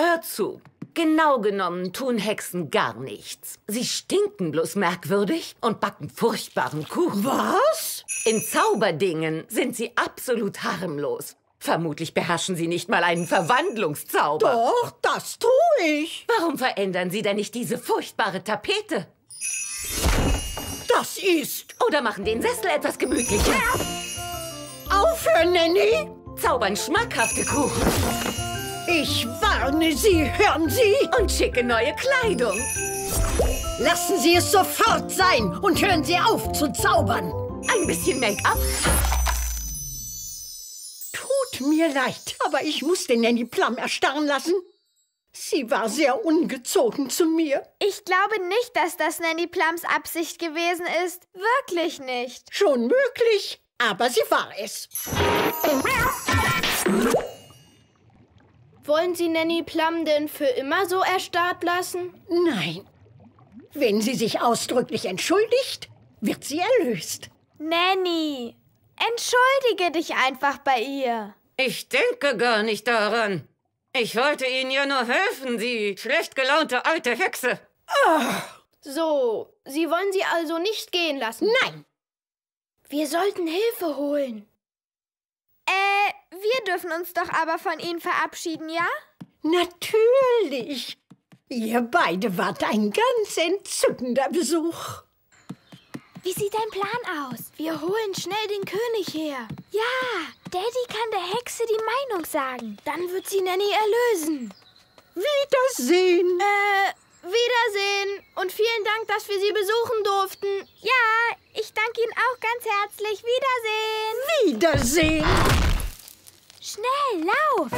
Hör zu. Genau genommen tun Hexen gar nichts. Sie stinken bloß merkwürdig und backen furchtbaren Kuchen. Was? In Zauberdingen sind sie absolut harmlos. Vermutlich beherrschen sie nicht mal einen Verwandlungszauber. Doch, das tue ich. Warum verändern sie denn nicht diese furchtbare Tapete? Das ist... Oder machen den Sessel etwas gemütlicher. Aufhören, Nanny! Zaubern schmackhafte Kuchen. Ich warne Sie, hören Sie? Und schicke neue Kleidung. Lassen Sie es sofort sein und hören Sie auf zu zaubern. Ein bisschen Make-up. Tut mir leid, aber ich musste Nanny Plum erstarren lassen. Sie war sehr ungezogen zu mir. Ich glaube nicht, dass das Nanny Plums Absicht gewesen ist. Wirklich nicht. Schon möglich, aber sie war es. Wollen Sie Nanny Plum denn für immer so erstarrt lassen? Nein. Wenn sie sich ausdrücklich entschuldigt, wird sie erlöst. Nanny, entschuldige dich einfach bei ihr. Ich denke gar nicht daran. Ich wollte Ihnen ja nur helfen, Sie schlecht gelaunte alte Hexe. Ach. So, Sie wollen sie also nicht gehen lassen? Nein. Wir sollten Hilfe holen. Wir dürfen uns doch aber von Ihnen verabschieden, ja? Natürlich. Ihr beide wart ein ganz entzückender Besuch. Wie sieht dein Plan aus? Wir holen schnell den König her. Ja, Daddy kann der Hexe die Meinung sagen. Dann wird sie Nanny erlösen. Wiedersehen. Wiedersehen. Und vielen Dank, dass wir Sie besuchen durften. Ja, ich danke Ihnen auch ganz herzlich. Wiedersehen. Wiedersehen. Schnell, lauf!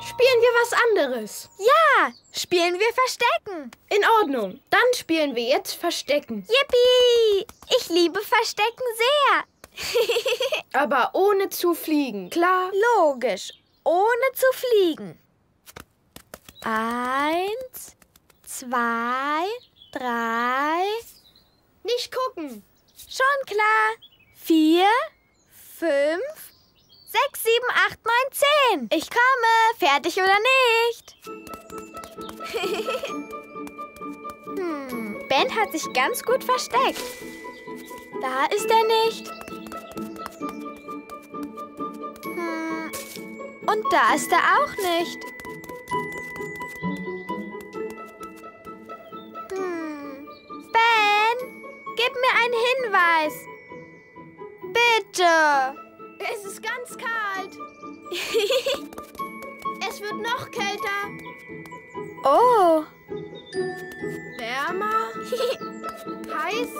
Spielen wir was anderes? Ja, spielen wir Verstecken. In Ordnung, dann spielen wir jetzt Verstecken. Yippie! Ich liebe Verstecken sehr. Aber ohne zu fliegen, klar? Logisch, ohne zu fliegen. 1, 2, 3... Nicht gucken. Schon klar. 4, 5, 6, 7, 8, 9, 10. Ich komme. Fertig oder nicht? Ben hat sich ganz gut versteckt. Da ist er nicht. Und da ist er auch nicht. Ben, gib mir einen Hinweis. Bitte! Es ist ganz kalt. Es wird noch kälter. Oh. Wärmer. Heiß.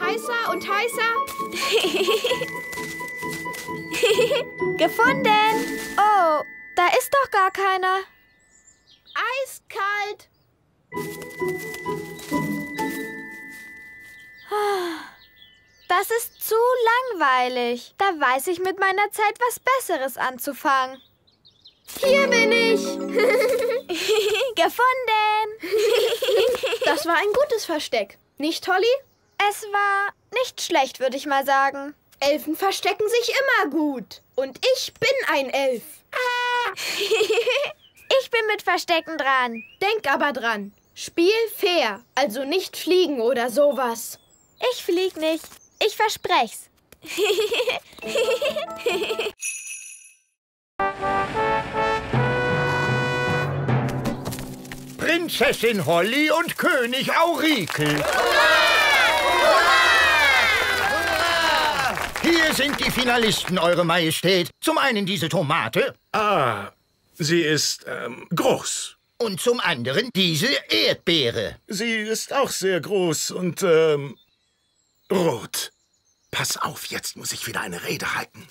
Heißer und heißer. Gefunden. Oh, da ist doch gar keiner. Eiskalt. Das ist zu langweilig. Da weiß ich mit meiner Zeit was Besseres anzufangen. Hier bin ich. Gefunden. Das war ein gutes Versteck. Nicht, Holly? Es war nicht schlecht, würde ich mal sagen. Elfen verstecken sich immer gut. Und ich bin ein Elf. Ich bin mit Verstecken dran. Denk aber dran. Spiel fair. Also nicht fliegen oder sowas. Ich flieg nicht. Ich versprech's. Prinzessin Holly und König Aurikel. Hurra! Hurra! Hurra! Hier sind die Finalisten, Eure Majestät. Zum einen diese Tomate. Ah, sie ist groß. Und zum anderen diese Erdbeere. Sie ist auch sehr groß und rot. Pass auf, jetzt muss ich wieder eine Rede halten.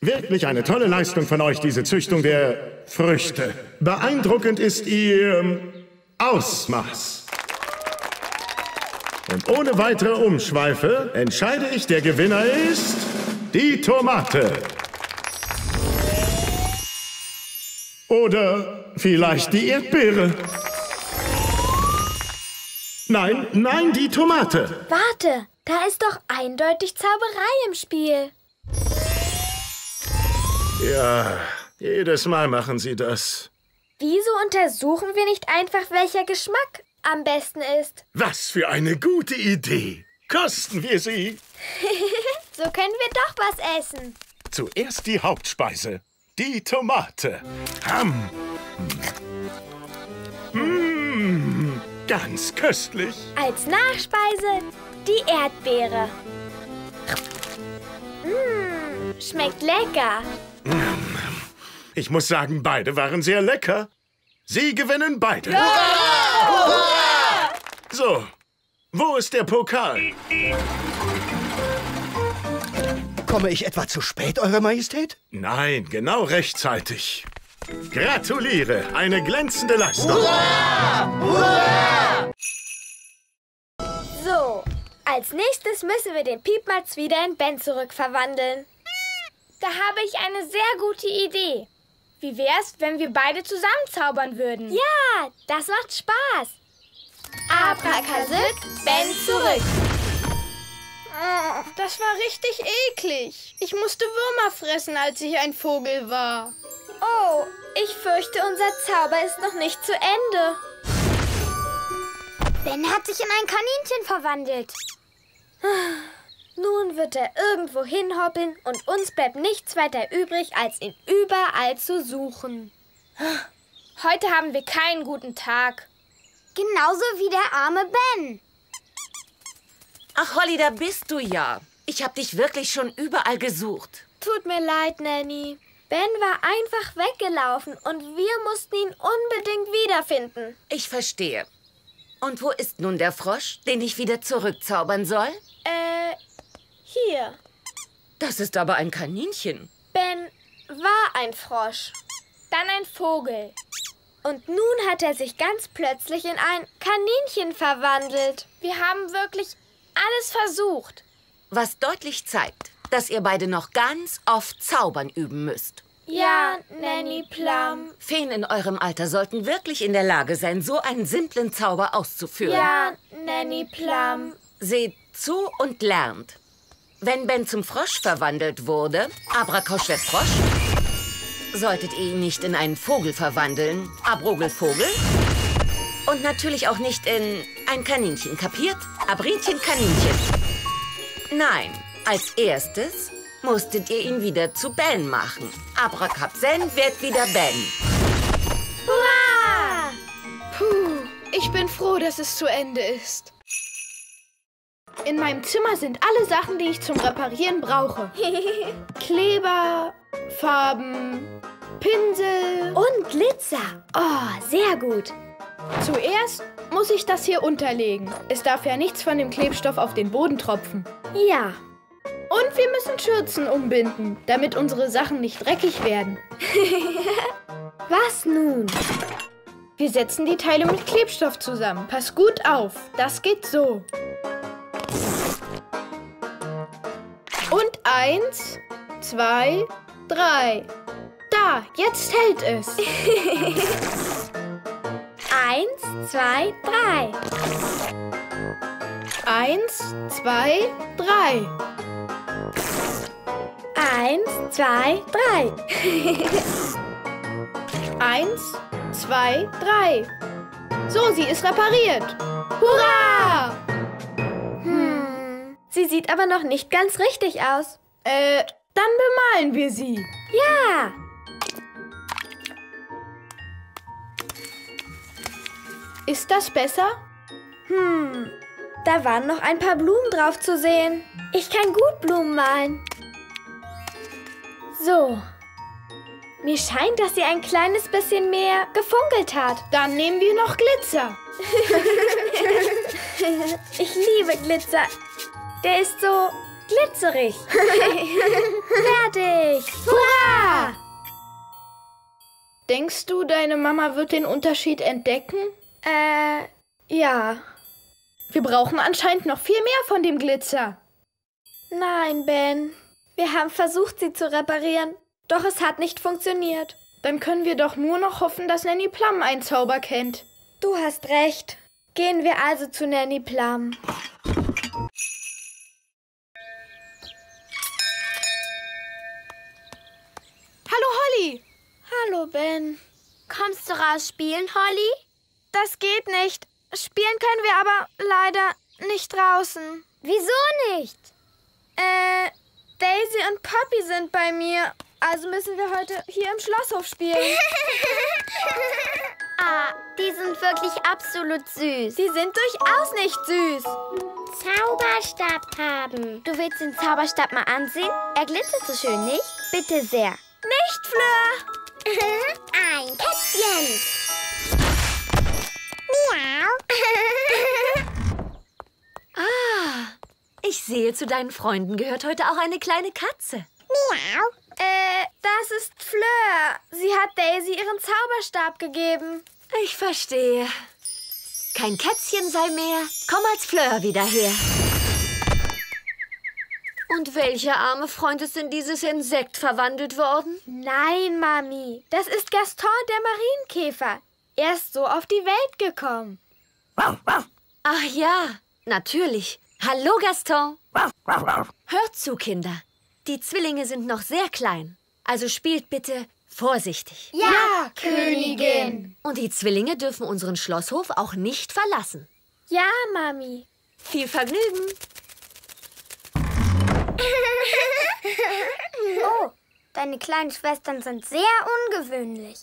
Wirklich eine tolle Leistung von euch, diese Züchtung der Früchte. Beeindruckend ist ihr Ausmaß. Und ohne weitere Umschweife entscheide ich, der Gewinner ist die Tomate. Oder vielleicht die Erdbeere. Nein, nein, die Tomate. Warte, da ist doch eindeutig Zauberei im Spiel. Ja, jedes Mal machen sie das. Wieso untersuchen wir nicht einfach, welcher Geschmack am besten ist? Was für eine gute Idee! Kosten wir sie! So können wir doch was essen. Zuerst die Hauptspeise, die Tomate. Ham! Mmh, ganz köstlich. Als Nachspeise die Erdbeere. Mmh, schmeckt lecker. Ich muss sagen, beide waren sehr lecker. Sie gewinnen beide. Ja! Hurra! So, wo ist der Pokal? Komme ich etwa zu spät, Eure Majestät? Nein, genau rechtzeitig. Gratuliere, eine glänzende Leistung. Hurra! Hurra! So, als nächstes müssen wir den Piepmatz wieder in Ben zurückverwandeln. Da habe ich eine sehr gute Idee. Wie wär's, wenn wir beide zusammenzaubern würden? Ja, das macht Spaß. Abrakazück, Ben zurück. Das war richtig eklig. Ich musste Würmer fressen, als ich ein Vogel war. Oh, ich fürchte, unser Zauber ist noch nicht zu Ende. Ben hat sich in ein Kaninchen verwandelt. Nun wird er irgendwo hinhoppeln und uns bleibt nichts weiter übrig, als ihn überall zu suchen. Heute haben wir keinen guten Tag. Genauso wie der arme Ben. Ach, Holly, da bist du ja. Ich habe dich wirklich schon überall gesucht. Tut mir leid, Nanny. Ben war einfach weggelaufen und wir mussten ihn unbedingt wiederfinden. Ich verstehe. Und wo ist nun der Frosch, den ich wieder zurückzaubern soll? Hier. Das ist aber ein Kaninchen. Ben war ein Frosch, dann ein Vogel. Und nun hat er sich ganz plötzlich in ein Kaninchen verwandelt. Wir haben wirklich alles versucht. Was deutlich zeigt, dass ihr beide noch ganz oft Zaubern üben müsst. Ja, Nanny Plum. Feen in eurem Alter sollten wirklich in der Lage sein, so einen simplen Zauber auszuführen. Ja, Nanny Plum. Seht zu und lernt. Wenn Ben zum Frosch verwandelt wurde, Abrakosch wird Frosch, solltet ihr ihn nicht in einen Vogel verwandeln, Abrogelvogel, und natürlich auch nicht in ein Kaninchen, kapiert? Abrinchen, Kaninchen. Nein, als erstes musstet ihr ihn wieder zu Ben machen. Abrakapsen wird wieder Ben. Hurra! Puh, ich bin froh, dass es zu Ende ist. In meinem Zimmer sind alle Sachen, die ich zum Reparieren brauche. Kleber, Farben, Pinsel und Glitzer. Oh, sehr gut. Zuerst muss ich das hier unterlegen. Es darf ja nichts von dem Klebstoff auf den Boden tropfen. Ja. Und wir müssen Schürzen umbinden, damit unsere Sachen nicht dreckig werden. Was nun? Wir setzen die Teile mit Klebstoff zusammen. Pass gut auf. Das geht so. Und 1, 2, 3. Da, jetzt hält es. 1, 2, 3. 1, 2, 3. 1, 2, 3. 1, 2, 3. So, sie ist repariert. Hurra! Sie sieht aber noch nicht ganz richtig aus. Dann bemalen wir sie. Ja. Ist das besser? Da waren noch ein paar Blumen drauf zu sehen. Ich kann gut Blumen malen. So. Mir scheint, dass sie ein kleines bisschen mehr gefunkelt hat. Dann nehmen wir noch Glitzer. Ich liebe Glitzer. Der ist so glitzerig. Fertig! Hurra! Denkst du, deine Mama wird den Unterschied entdecken? Ja. Wir brauchen anscheinend noch viel mehr von dem Glitzer. Nein, Ben. Wir haben versucht, sie zu reparieren. Doch es hat nicht funktioniert. Dann können wir doch nur noch hoffen, dass Nanny Plum einen Zauber kennt. Du hast recht. Gehen wir also zu Nanny Plum. Hallo, Ben. Kommst du raus spielen, Holly? Das geht nicht. Spielen können wir aber leider nicht draußen. Wieso nicht? Daisy und Poppy sind bei mir. Also müssen wir heute hier im Schlosshof spielen. Ah, die sind wirklich absolut süß. Die sind durchaus nicht süß. Zauberstab haben. Du willst den Zauberstab mal ansehen? Er glitzert so schön, nicht? Bitte sehr. Nicht, Fleur. Ein Kätzchen. Miau. Ah, ich sehe, zu deinen Freunden gehört heute auch eine kleine Katze. Miau. Das ist Fleur. Sie hat Daisy ihren Zauberstab gegeben. Ich verstehe. Kein Kätzchen sei mehr. Komm als Fleur wieder her. Und welcher arme Freund ist in dieses Insekt verwandelt worden? Nein, Mami. Das ist Gaston, der Marienkäfer. Er ist so auf die Welt gekommen. Ach ja, natürlich. Hallo, Gaston. Hört zu, Kinder. Die Zwillinge sind noch sehr klein, also spielt bitte vorsichtig. Ja, Königin! Und die Zwillinge dürfen unseren Schlosshof auch nicht verlassen. Ja, Mami. Viel Vergnügen. Oh, deine kleinen Schwestern sind sehr ungewöhnlich.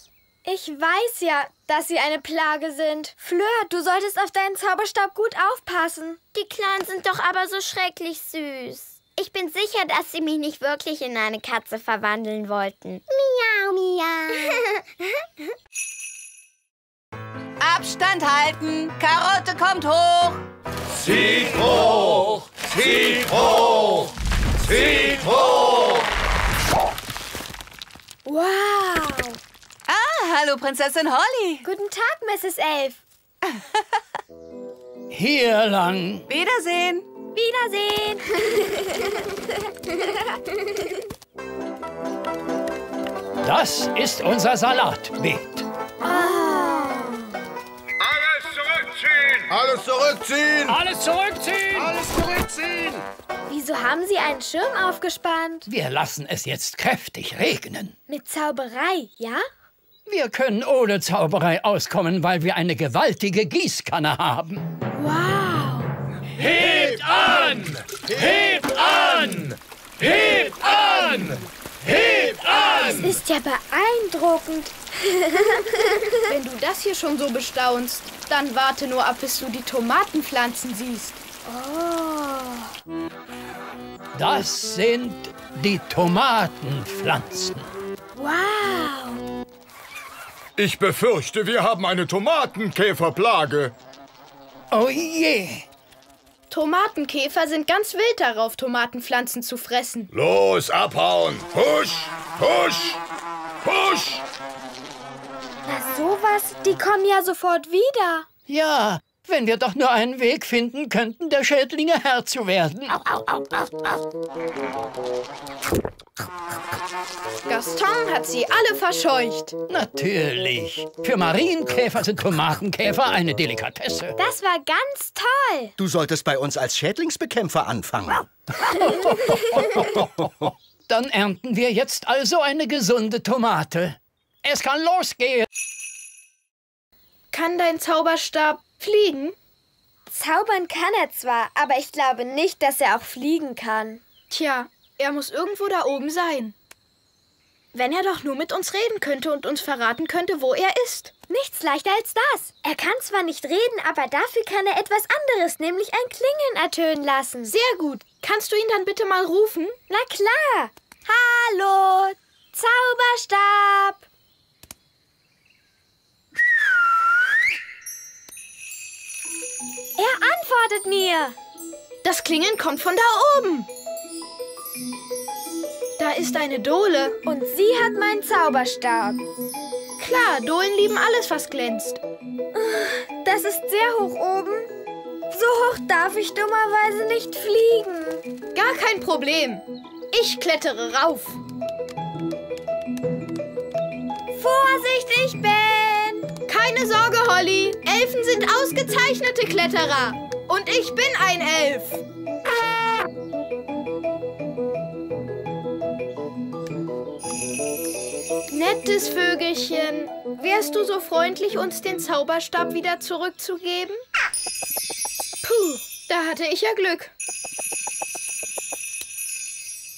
Ich weiß ja, dass sie eine Plage sind. Fleur, du solltest auf deinen Zauberstab gut aufpassen. Die Kleinen sind doch aber so schrecklich süß. Ich bin sicher, dass sie mich nicht wirklich in eine Katze verwandeln wollten. Miau, miau. Abstand halten! Karotte kommt hoch! Zieht hoch! Zieht hoch! Zieht hoch! Wow! Ah, hallo Prinzessin Holly! Guten Tag, Mrs. Elf! Hier lang! Wiedersehen! Wiedersehen! Das ist unser Salatbeet. Oh. Alles zurückziehen! Alles zurückziehen! Alles zurückziehen! Alles zurückziehen! Wieso haben Sie einen Schirm aufgespannt? Wir lassen es jetzt kräftig regnen. Mit Zauberei, ja? Wir können ohne Zauberei auskommen, weil wir eine gewaltige Gießkanne haben. Wow! Hebt an! Hebt an! Hebt an! Hebt an! Das ist ja beeindruckend. Wenn du das hier schon so bestaunst, dann warte nur ab, bis du die Tomatenpflanzen siehst. Oh. Das sind die Tomatenpflanzen. Wow! Ich befürchte, wir haben eine Tomatenkäferplage. Oh je! Tomatenkäfer sind ganz wild darauf, Tomatenpflanzen zu fressen. Los, abhauen! Husch! Husch! Husch! Na sowas, die kommen ja sofort wieder. Ja, wenn wir doch nur einen Weg finden könnten, der Schädlinge Herr zu werden. Au, au, au, au, au. Gaston hat sie alle verscheucht. Natürlich. Für Marienkäfer sind Tomatenkäfer eine Delikatesse. Das war ganz toll. Du solltest bei uns als Schädlingsbekämpfer anfangen. Dann ernten wir jetzt also eine gesunde Tomate. Es kann losgehen. Kann dein Zauberstab fliegen? Zaubern kann er zwar, aber ich glaube nicht, dass er auch fliegen kann. Tja. Er muss irgendwo da oben sein. Wenn er doch nur mit uns reden könnte und uns verraten könnte, wo er ist. Nichts leichter als das. Er kann zwar nicht reden, aber dafür kann er etwas anderes, nämlich ein Klingeln ertönen lassen. Sehr gut. Kannst du ihn dann bitte mal rufen? Na klar. Hallo, Zauberstab. Er antwortet mir. Das Klingeln kommt von da oben. Da ist eine Dohle. Und sie hat meinen Zauberstab. Klar, Dohlen lieben alles, was glänzt. Das ist sehr hoch oben. So hoch darf ich dummerweise nicht fliegen. Gar kein Problem. Ich klettere rauf. Vorsichtig, Ben! Keine Sorge, Holly. Elfen sind ausgezeichnete Kletterer. Und ich bin ein Elf. Nettes Vögelchen, wärst du so freundlich, uns den Zauberstab wieder zurückzugeben? Puh, da hatte ich ja Glück.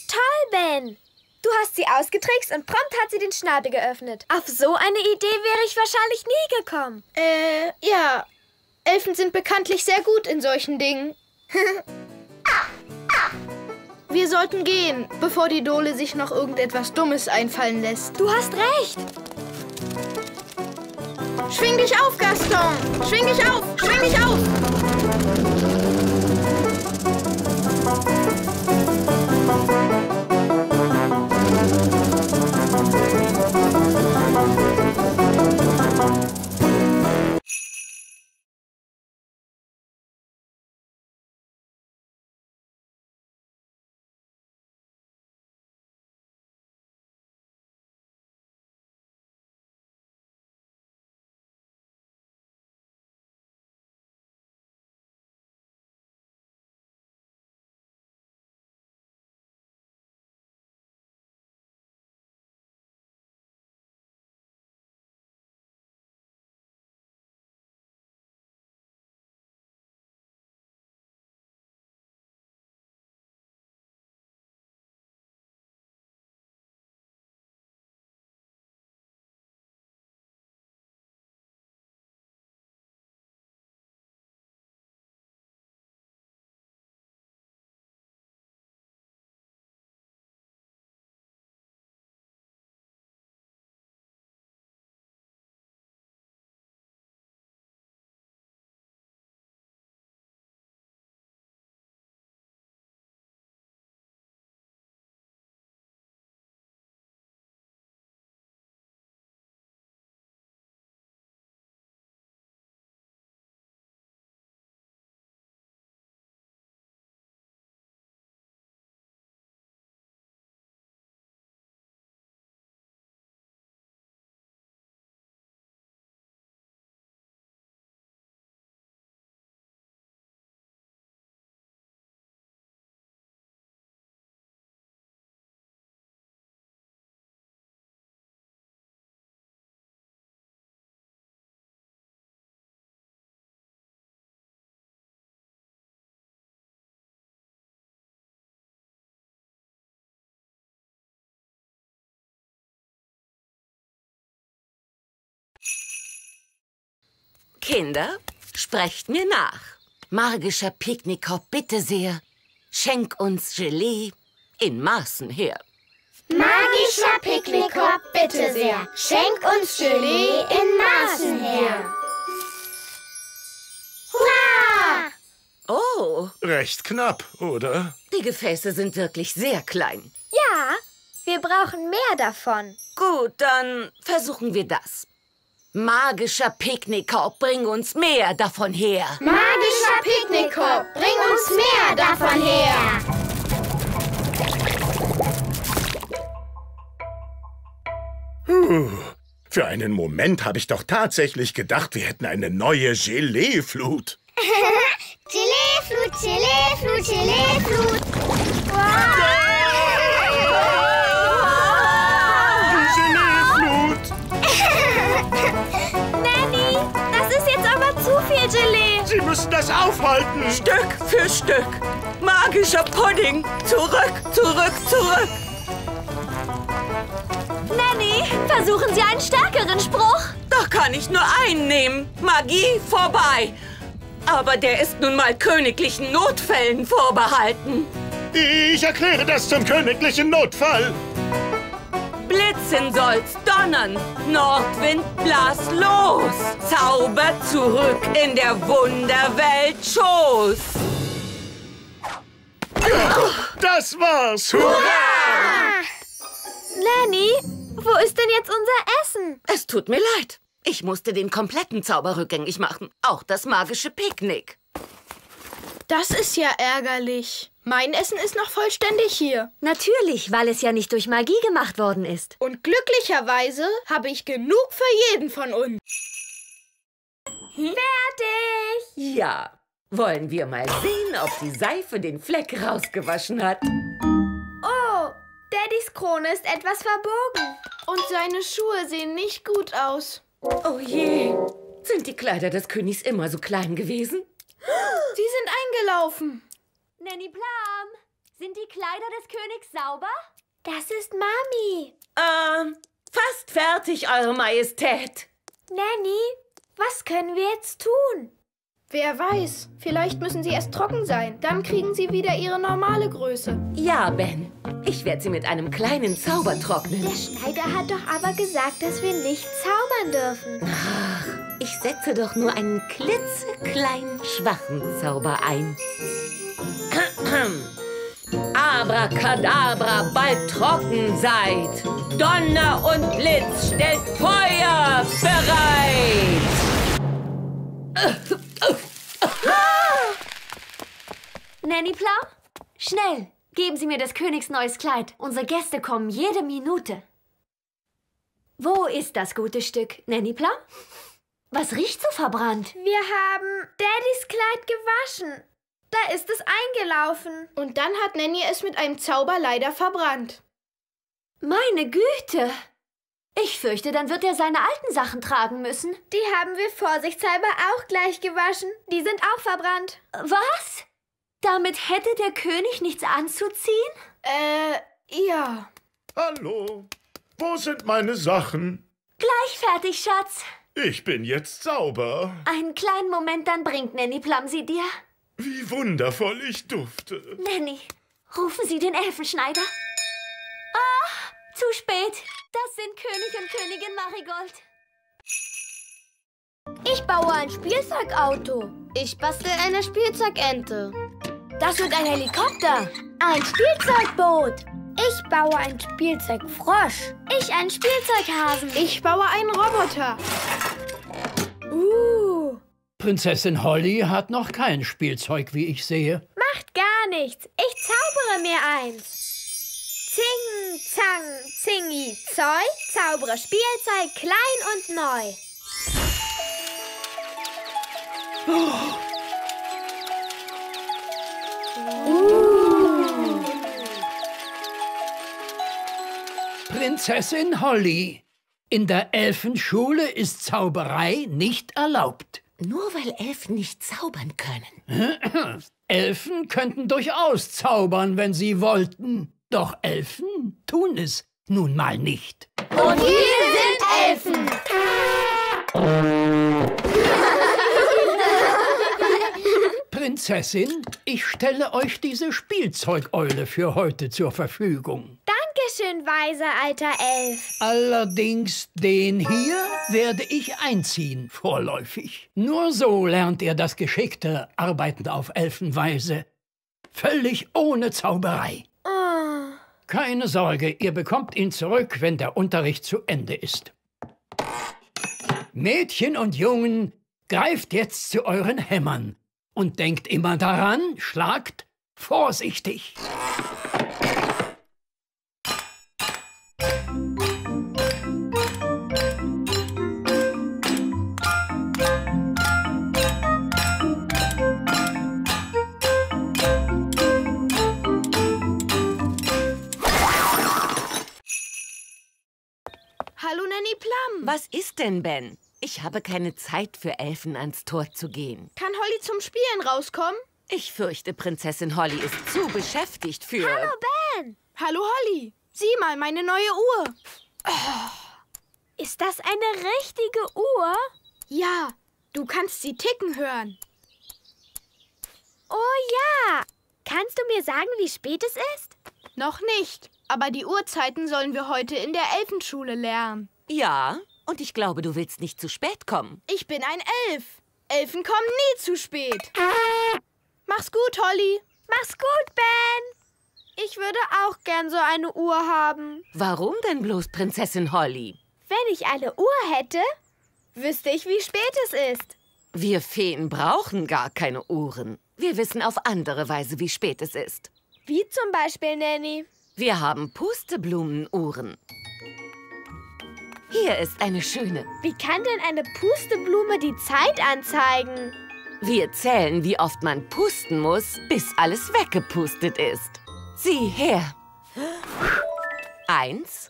Toll, Ben! Du hast sie ausgetrickst und prompt hat sie den Schnabel geöffnet. Auf so eine Idee wäre ich wahrscheinlich nie gekommen. Ja. Elfen sind bekanntlich sehr gut in solchen Dingen. Wir sollten gehen, bevor die Dole sich noch irgendetwas Dummes einfallen lässt. Du hast recht. Schwing dich auf, Gaston! Schwing dich auf! Schwing dich auf! Kinder, sprecht mir nach. Magischer Picknickkorb, bitte sehr, schenk uns Gelee in Maßen her. Magischer Picknickkorb, bitte sehr, schenk uns Gelee in Maßen her. Hurra! Oh. Recht knapp, oder? Die Gefäße sind wirklich sehr klein. Ja, wir brauchen mehr davon. Gut, dann versuchen wir das. Magischer Picknickkorb, bring uns mehr davon her. Magischer Picknickkorb, bring uns mehr davon her. Für einen Moment habe ich doch tatsächlich gedacht, wir hätten eine neue Geleeflut. Geleeflut, Geleeflut, Geleeflut. Wow. Sie müssen das aufhalten! Stück für Stück! Magischer Pudding! Zurück, zurück, zurück! Nanny, versuchen Sie einen stärkeren Spruch? Da kann ich nur einen nehmen. Magie vorbei! Aber der ist nun mal königlichen Notfällen vorbehalten. Ich erkläre das zum königlichen Notfall. Blitzen soll's, donnern, Nordwind blas los, Zauber zurück in der Wunderwelt Schoß. Das war's! Hurra! Nanny, wo ist denn jetzt unser Essen? Es tut mir leid, ich musste den kompletten Zauber rückgängig machen, auch das magische Picknick. Das ist ja ärgerlich. Mein Essen ist noch vollständig hier. Natürlich, weil es ja nicht durch Magie gemacht worden ist. Und glücklicherweise habe ich genug für jeden von uns. Fertig! Ja, wollen wir mal sehen, ob die Seife den Fleck rausgewaschen hat. Oh, Daddys Krone ist etwas verbogen. Und seine Schuhe sehen nicht gut aus. Oh je, sind die Kleider des Königs immer so klein gewesen? Sie sind eingelaufen. Nanny Plum, sind die Kleider des Königs sauber? Das ist Mami. Fast fertig, Eure Majestät. Nanny, was können wir jetzt tun? Wer weiß, vielleicht müssen sie erst trocken sein. Dann kriegen sie wieder ihre normale Größe. Ja, Ben. Ich werde sie mit einem kleinen Zauber trocknen. Der Schneider hat doch aber gesagt, dass wir nicht zaubern dürfen. Ach, ich setze doch nur einen klitzekleinen, schwachen Zauber ein. Abracadabra, bald trocken seid. Donner und Blitz, stellt Feuer bereit. Nanny Plum, schnell, geben Sie mir des Königs neues Kleid. Unsere Gäste kommen jede Minute. Wo ist das gute Stück, Nanny Plum? Was riecht so verbrannt? Wir haben Daddys Kleid gewaschen. Da ist es eingelaufen. Und dann hat Nanny es mit einem Zauber leider verbrannt. Meine Güte! Ich fürchte, dann wird er seine alten Sachen tragen müssen. Die haben wir vorsichtshalber auch gleich gewaschen. Die sind auch verbrannt. Was? Damit hätte der König nichts anzuziehen? Ja. Hallo, wo sind meine Sachen? Gleich fertig, Schatz. Ich bin jetzt sauber. Einen kleinen Moment, dann bringt Nanny Plum sie dir. Wie wundervoll ich dufte. Nanny, rufen Sie den Elfenschneider. Ah, zu spät. Das sind König und Königin Marigold. Ich baue ein Spielzeugauto. Ich bastel eine Spielzeugente. Das wird ein Helikopter. Ein Spielzeugboot. Ich baue ein Spielzeugfrosch. Ich einen Spielzeughasen. Ich baue einen Roboter. Prinzessin Holly hat noch kein Spielzeug, wie ich sehe. Macht gar nichts. Ich zaubere mir eins. Zing, zang, zingi, zoi, zaubere Spielzeug, klein und neu. Prinzessin Holly, in der Elfenschule ist Zauberei nicht erlaubt. Nur weil Elfen nicht zaubern können. Elfen könnten durchaus zaubern, wenn sie wollten. Doch Elfen tun es nun mal nicht. Und hier sind Elfen. Prinzessin, ich stelle euch diese Spielzeugeule für heute zur Verfügung. Dankeschön, weiser alter Elf. Allerdings den hier werde ich einziehen, vorläufig. Nur so lernt ihr das geschickte Arbeiten auf Elfenweise. Völlig ohne Zauberei. Keine Sorge, ihr bekommt ihn zurück, wenn der Unterricht zu Ende ist. Mädchen und Jungen, greift jetzt zu euren Hämmern und denkt immer daran, schlagt vorsichtig. Hallo, Nanny Plum. Was ist denn, Ben? Ich habe keine Zeit für Elfen ans Tor zu gehen. Kann Holly zum Spielen rauskommen? Ich fürchte, Prinzessin Holly ist zu beschäftigt für... Hallo, Ben. Hallo, Holly. Sieh mal, meine neue Uhr. Oh. Ist das eine richtige Uhr? Ja, du kannst sie ticken hören. Oh ja. Kannst du mir sagen, wie spät es ist? Noch nicht. Aber die Uhrzeiten sollen wir heute in der Elfenschule lernen. Ja, und ich glaube, du willst nicht zu spät kommen. Ich bin ein Elf. Elfen kommen nie zu spät. Mach's gut, Holly. Mach's gut, Ben. Ich würde auch gern so eine Uhr haben. Warum denn bloß, Prinzessin Holly? Wenn ich eine Uhr hätte, wüsste ich, wie spät es ist. Wir Feen brauchen gar keine Uhren. Wir wissen auf andere Weise, wie spät es ist. Wie zum Beispiel, Nanny. Wir haben Pusteblumenuhren. Hier ist eine schöne. Wie kann denn eine Pusteblume die Zeit anzeigen? Wir zählen, wie oft man pusten muss, bis alles weggepustet ist. Sieh her. 1,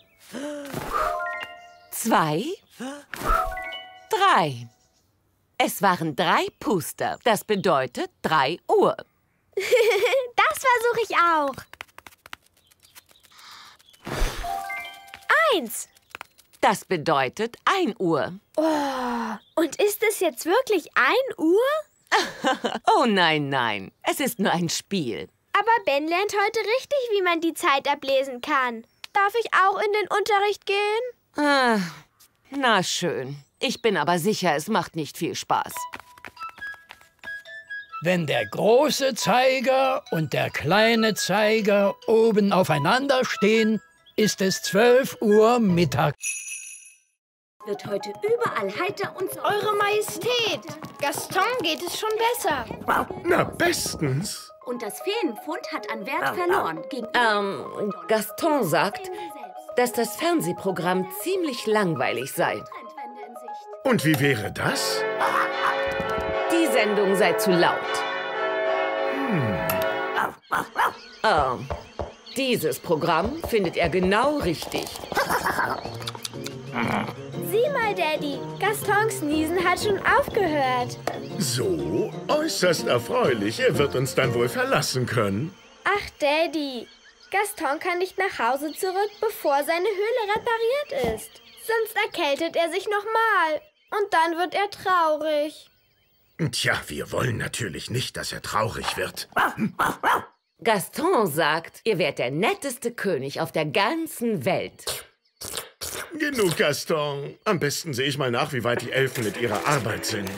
2, 3. Es waren 3 Puster. Das bedeutet 3 Uhr. Das versuche ich auch. 1. Das bedeutet 1 Uhr. Oh, und ist es jetzt wirklich 1 Uhr? Oh nein, nein. Es ist nur ein Spiel. Aber Ben lernt heute richtig, wie man die Zeit ablesen kann. Darf ich auch in den Unterricht gehen? Ah, na schön. Ich bin aber sicher, es macht nicht viel Spaß. Wenn der große Zeiger und der kleine Zeiger oben aufeinander stehen, ist es 12 Uhr Mittag. Wird heute überall heiter und sauber. Eure Majestät, Gaston geht es schon besser. Na, bestens. Und das Feenpfund hat an Wert verloren. Gaston sagt, dass das Fernsehprogramm ziemlich langweilig sei. Und wie wäre das? Die Sendung sei zu laut. Dieses Programm findet er genau richtig. Sieh mal, Daddy. Gastons Niesen hat schon aufgehört. So? Äußerst erfreulich. Er wird uns dann wohl verlassen können. Ach, Daddy. Gaston kann nicht nach Hause zurück, bevor seine Höhle repariert ist. Sonst erkältet er sich nochmal. Und dann wird er traurig. Tja, wir wollen natürlich nicht, dass er traurig wird. Gaston sagt, ihr wärt der netteste König auf der ganzen Welt. Genug, Gaston. Am besten sehe ich mal nach, wie weit die Elfen mit ihrer Arbeit sind.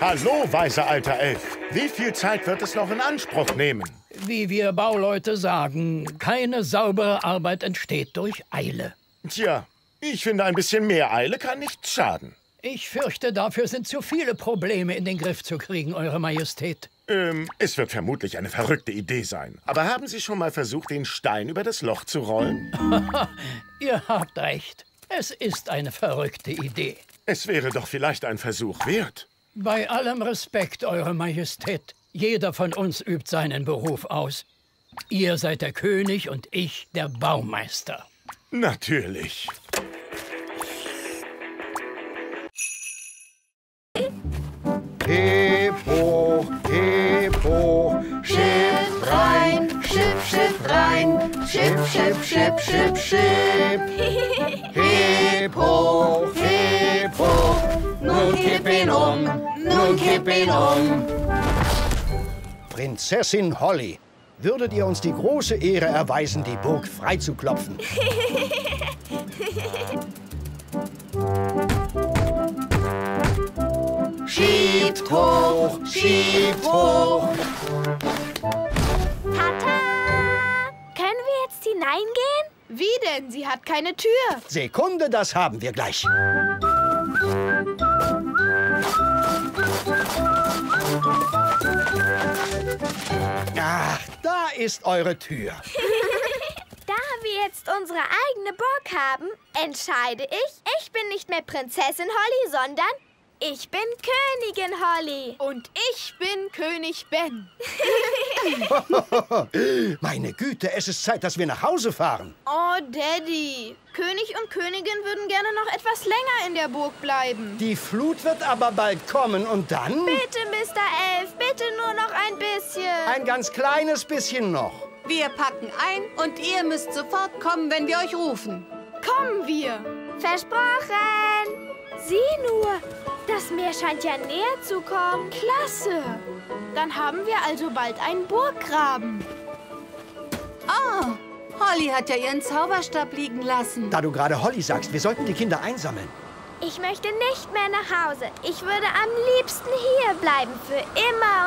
Hallo, weiser alter Elf. Wie viel Zeit wird es noch in Anspruch nehmen? Wie wir Bauleute sagen, keine saubere Arbeit entsteht durch Eile. Tja, ich finde, ein bisschen mehr Eile kann nicht schaden. Ich fürchte, dafür sind zu viele Probleme in den Griff zu kriegen, Eure Majestät. Es wird vermutlich eine verrückte Idee sein. Aber haben Sie schon mal versucht, den Stein über das Loch zu rollen? Ihr habt recht. Es ist eine verrückte Idee. Es wäre doch vielleicht ein Versuch wert. Bei allem Respekt, Eure Majestät. Jeder von uns übt seinen Beruf aus. Ihr seid der König und ich der Baumeister. Natürlich. Heb hoch, Schiff rein, Schiff, Schiff rein, Schiff, Schiff, Schiff, Schiff, Schiff. Heb hoch, nun kipp ihn um, nun kipp ihn um. Prinzessin Holly, würdet ihr uns die große Ehre erweisen, die Burg freizuklopfen? Schiebt hoch, schiebt hoch. Tata! Können wir jetzt hineingehen? Wie denn? Sie hat keine Tür. Sekunde, das haben wir gleich. Ach, da ist eure Tür. Da wir jetzt unsere eigene Burg haben, entscheide ich, ich bin nicht mehr Prinzessin Holly, sondern... Ich bin Königin Holly. Und ich bin König Ben. Meine Güte, es ist Zeit, dass wir nach Hause fahren. Oh, Daddy. König und Königin würden gerne noch etwas länger in der Burg bleiben. Die Flut wird aber bald kommen und dann... Bitte, Mr. Elf, bitte nur noch ein bisschen. Ein ganz kleines bisschen noch. Wir packen ein und ihr müsst sofort kommen, wenn wir euch rufen. Kommen wir. Versprochen. Sieh nur, das Meer scheint ja näher zu kommen. Klasse! Dann haben wir also bald einen Burggraben. Oh, Holly hat ja ihren Zauberstab liegen lassen. Da du gerade Holly sagst, wir sollten die Kinder einsammeln. Ich möchte nicht mehr nach Hause. Ich würde am liebsten hier bleiben, für immer.